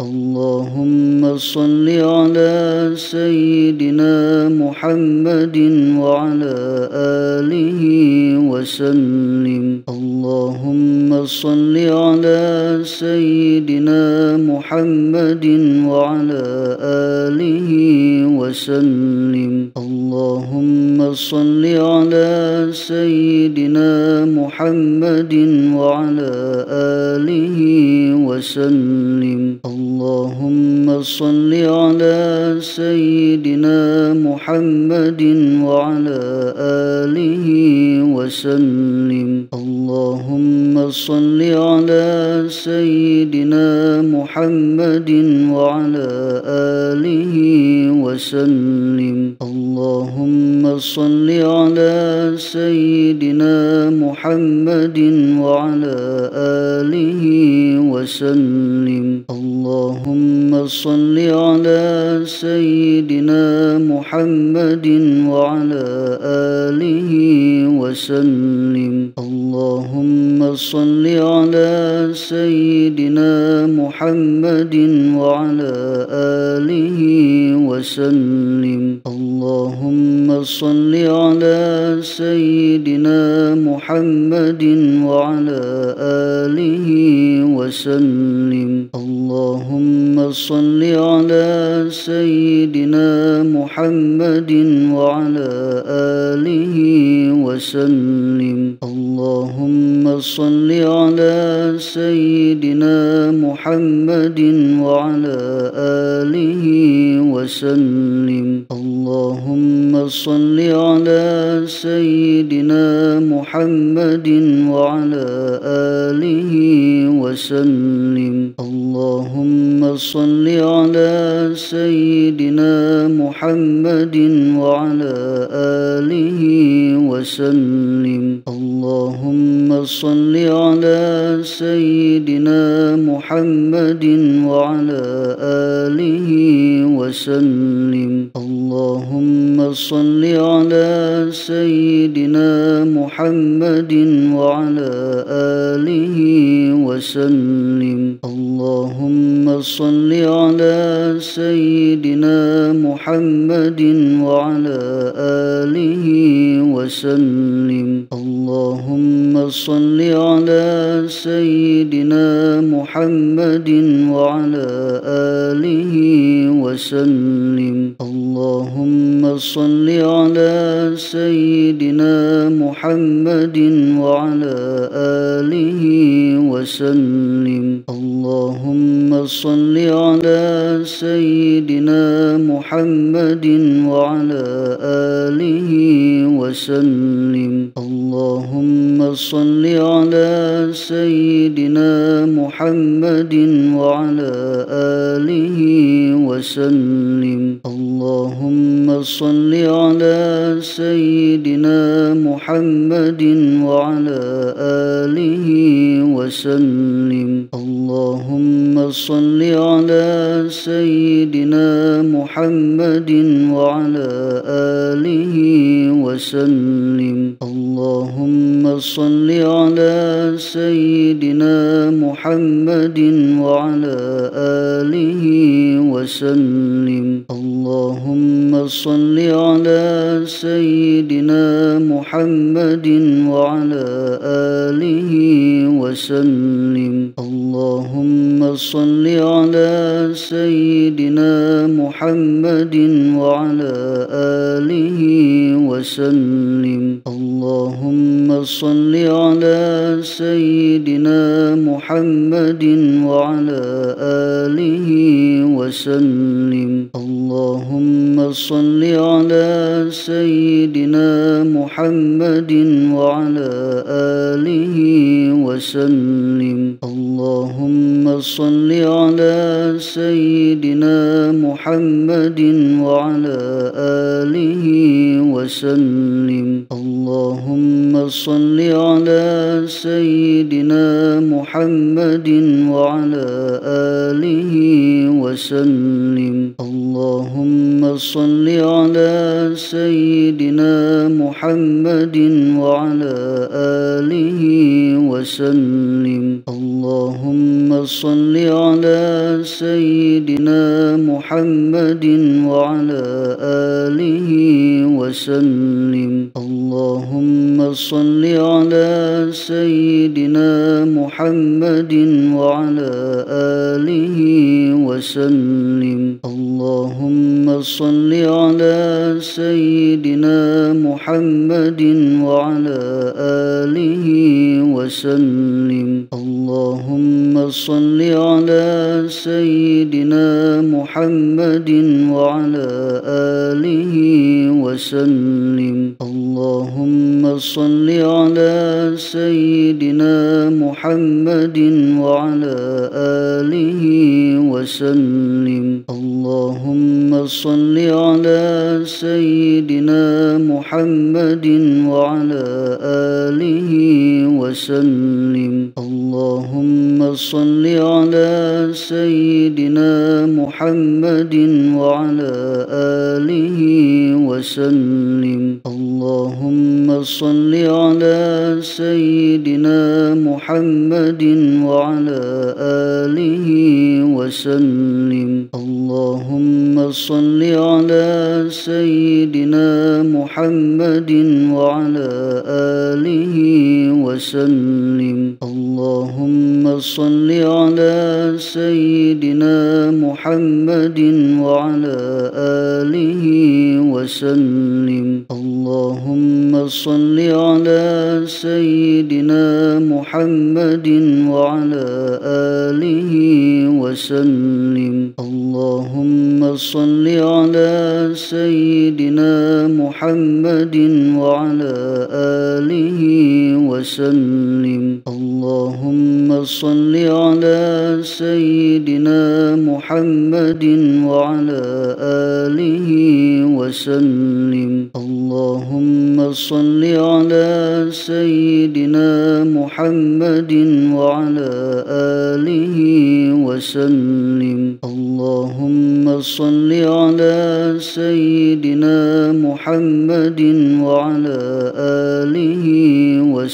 اللهم صل على سيدنا محمد وعلى آله وسلم. اللهم صل على سيدنا محمد وعلى آله وسلم. اللهم صل على سيدنا محمد وعلى آله وسلم. اللهم صل على سيدنا محمد وعلى آله وسلم. اللهم صل على سيدنا محمد وعلى آله وسلم. اللهم صل على سيدنا محمد وعلى آله وسلم. اللهم صل على سيدنا محمد وعلى آله وسلم. اللهم صل على سيدنا محمد وعلى آله وسلم. اللهم صل على سيدنا محمد وعلى آله وسلم. اللهم صل على سيدنا محمد وعلى آله وسلم. اللهم صل على سيدنا محمد وعلى آله وسلم. اللهم صل على سيدنا محمد وعلى آله وسلم. اللهم صل على سيدنا محمد وعلى آله وسلم. اللهم صل على سيدنا محمد وعلى آله وسلم. اللهم صل على سيدنا محمد وعلى آله وسلم. اللهم صل على سيدنا محمد وعلى آله وسلم. اللهم صل على سيدنا محمد وعلى آله وسلم. اللهم صل على سيدنا محمد وعلى آله وسلم. اللهم صل على سيدنا محمد وعلى آله وسلم. اللهم صل على سيدنا محمد وعلى آله وسلم. اللهم صل على سيدنا محمد وعلى آله وسلم. اللهم صل على سيدنا محمد وعلى آله وسلم. اللهم صل على سيدنا محمد وعلى آله وسلم. اللهم صل على سيدنا محمد وعلى آله وسلم. اللهم صل على سيدنا محمد وعلى آله وسلم. اللهم صل على سيدنا محمد وعلى آله وسلم. اللهم صل على سيدنا محمد وعلى آله وسلم. اللهم صل على سيدنا محمد وعلى آله وسلم. اللهم صل على سيدنا محمد وعلى آله وسلم. اللهم صل على سيدنا محمد وعلى آله وسلم. اللهم صل على سيدنا سيدنا محمد وعلى آله وسلم. اللهم صل على سيدنا محمد وعلى آله وسلم. اللهم صل على سيدنا محمد وعلى آله وسلم. اللهم صل على سيدنا محمد وعلى آله وسلم. اللهم صل على سيدنا محمد وعلى آله وسلم. اللهم صل على سيدنا محمد وعلى آله وسلم. اللهم صل على سيدنا محمد وعلى آله وسلم. اللهم صل على سيدنا محمد وعلى آله وسلم. اللهم صل على سيدنا محمد وعلى آله وسلم. اللهم صل على سيدنا محمد وعلى آله وسلم. اللهم صل على سيدنا محمد وعلى آله وسلم. اللهم صل على سيدنا محمد وعلى آله وسلم. اللهم صل على سيدنا محمد وعلى آله وسلم. اللهم صل على سيدنا محمد وعلى آله وسلم. اللهم صل على سيدنا محمد وعلى آله وسلم.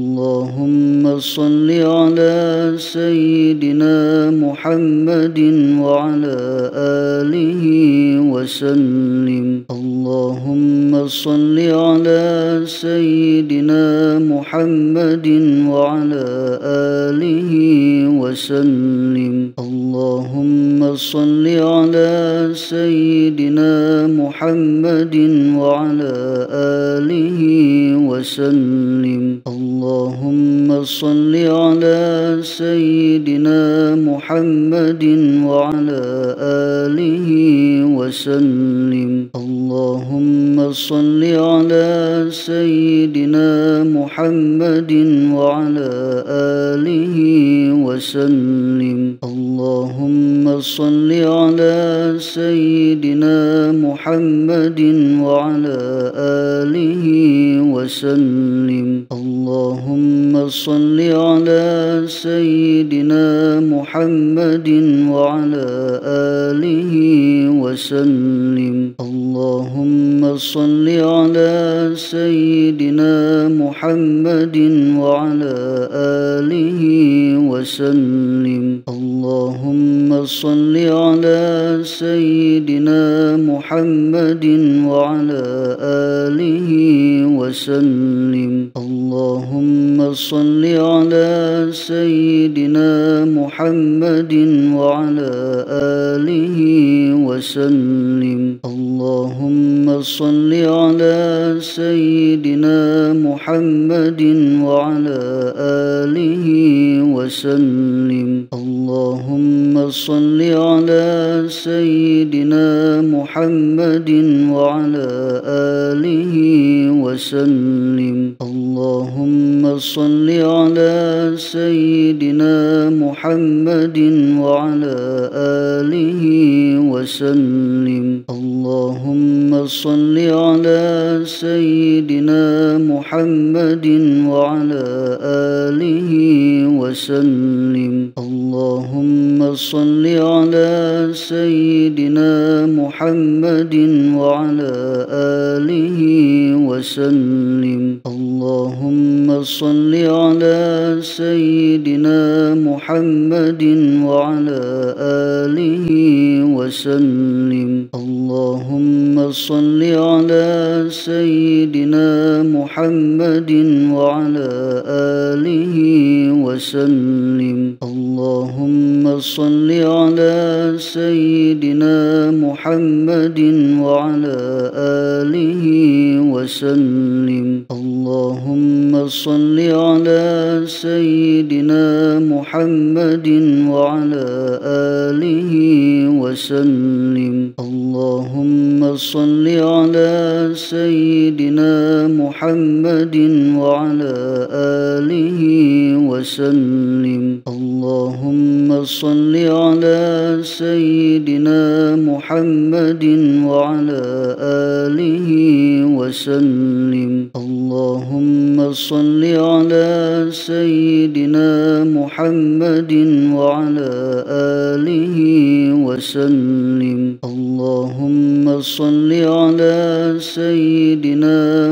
اللهم صل على سيدنا محمد وعلى آله وسلم. اللهم صل على سيدنا محمد وعلى آله وسلم. اللهم صل على سيدنا محمد وعلى آله وسلم. اللهم صل على سيدنا محمد وعلى آله وسلم. اللهم صل على سيدنا محمد وعلى آله وسلم. اللهم صل على سيدنا محمد وعلى آله وسلم. اللهم صل على سيدنا محمد وعلى آله وسلم. اللهم صل على سيدنا محمد وعلى آله وسلم. اللهم صل على سيدنا محمد وعلى آله وسلم. اللهم صل على سيدنا محمد وعلى آله وسلم. اللهم صل على سيدنا محمد وعلى آله وسلم. اللهم صل على سيدنا محمد وعلى آله وسلم. اللهم صل على سيدنا محمد وعلى آله وسلم. اللهم صل على سيدنا محمد وعلى آله وسلم. اللهم صل على سيدنا محمد وعلى آله وسلم. اللهم صل صل على سيدنا محمد وعلى آله وسلم. اللهم صل على سيدنا محمد وعلى آله وسلم. اللهم صل على سيدنا محمد وعلى آله وسلم. اللهم صل على سيدنا محمد وعلى آله وسلم. اللهم صل على سيدنا محمد وعلى آله وسلم. اللهم صل على سيدنا محمد وعلى آله وسلم. اللهم صل على سيدنا محمد وعلى آله وسلم. اللهم صل على سيدنا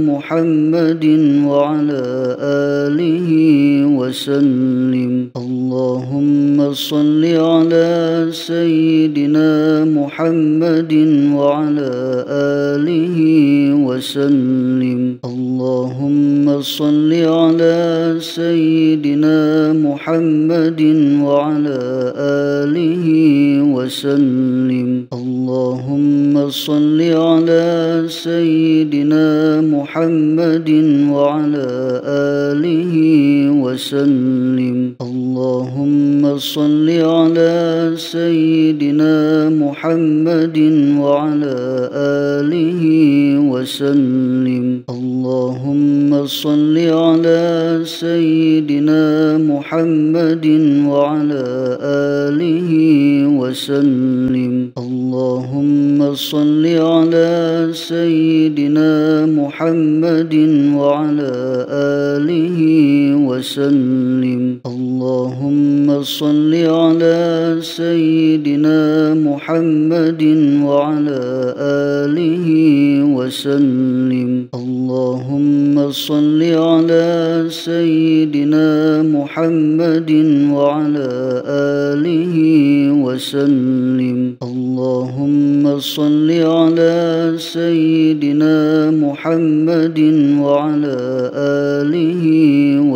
محمد وعلى آله وسلم. اللهم صل على سيدنا محمد وعلى آله وسلم. اللهم صل على سيدنا محمد وعلى آله وسلم. اللهم صل على سيدنا محمد وعلى آله وسلم. اللهم صل على سيدنا محمد وعلى آله وسلم. اللهم صل على سيدنا محمد وعلى آله وسلم. اللهم صل على سيدنا محمد وعلى آله وسلم. اللهم صل على سيدنا محمد وعلى آله وسلم. اللهم صل على سيدنا محمد وعلى آله وسلم. اللهم صل على سيدنا محمد وعلى آله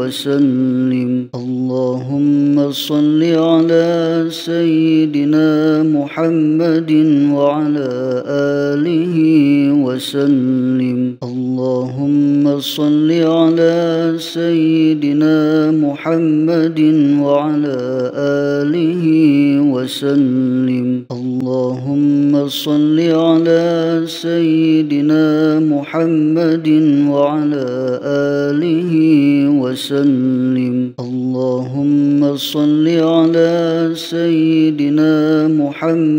وسلم. اللهم صل على سيدنا محمد وعلى آله وسلم. اللهم صل على سيدنا محمد وعلى آله وسلم. اللهم صل على سيدنا محمد وعلى آله وسلم. اللهم صل على سيدنا محمد وعلى آله وسلم. اللهم صل على سيدنا محمد وعلى آله وسلم. اللهم صل على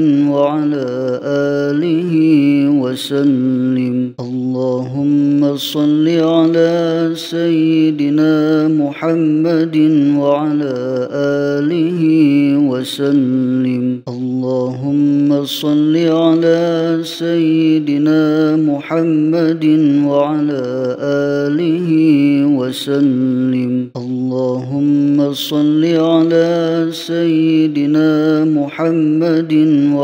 سيدنا محمد وعلى آله وسلم. اللهم صل على سيدنا محمد وعلى آله وسلم. اللهم صل على سيدنا محمد وعلى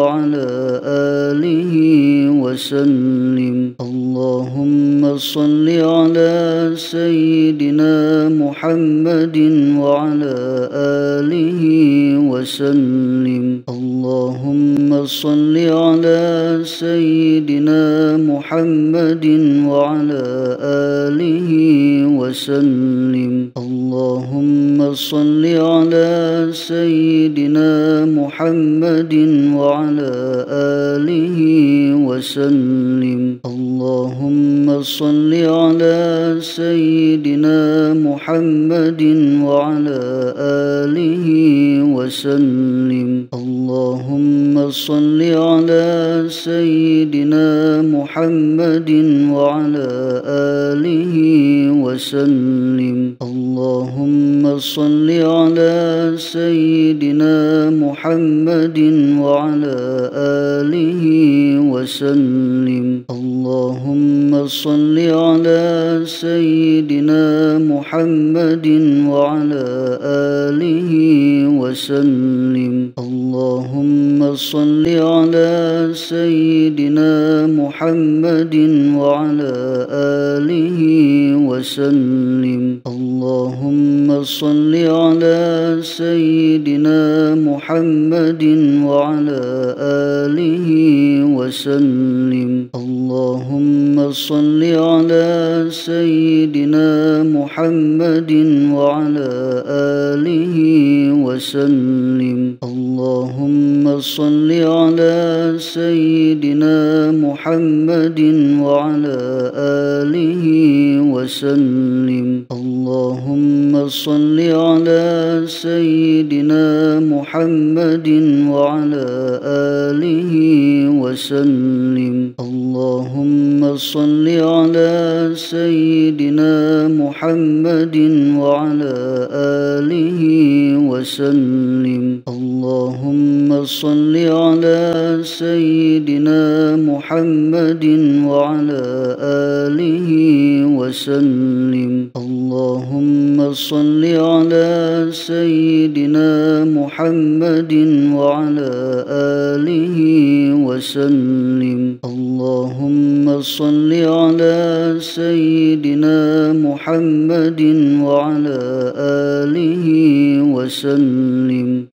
آله وسلم. اللهم صل على سيدنا محمد وعلى آله وسلم. اللهم صل على سيدنا محمد وعلى آله وسلم. اللهم صل على سيدنا محمد وعلى آله وسلم. وسلم. اللهم صل على سيدنا محمد وعلى آله وسلم. اللهم صل على سيدنا محمد وعلى آله وسلم. اللهم صل على سيدنا محمد وعلى آله وسلم. اللهم صل على سيدنا محمد وعلى آله وسلم. اللهم صل على سيدنا محمد وعلى آله وسلم. اللهم صل على سيدنا محمد وعلى آله وسلم. اللهم صل على سيدنا محمد وعلى آله وسلم. اللهم صل على سيدنا محمد وعلى آله وسلم. اللهم صل على سيدنا محمد وعلى آله وسلم. اللهم صل على سيدنا محمد وعلى آله وسلم. اللهم صل على سيدنا محمد وعلى آله وسلم. اللهم صل على سيدنا محمد وعلى آله وسلم.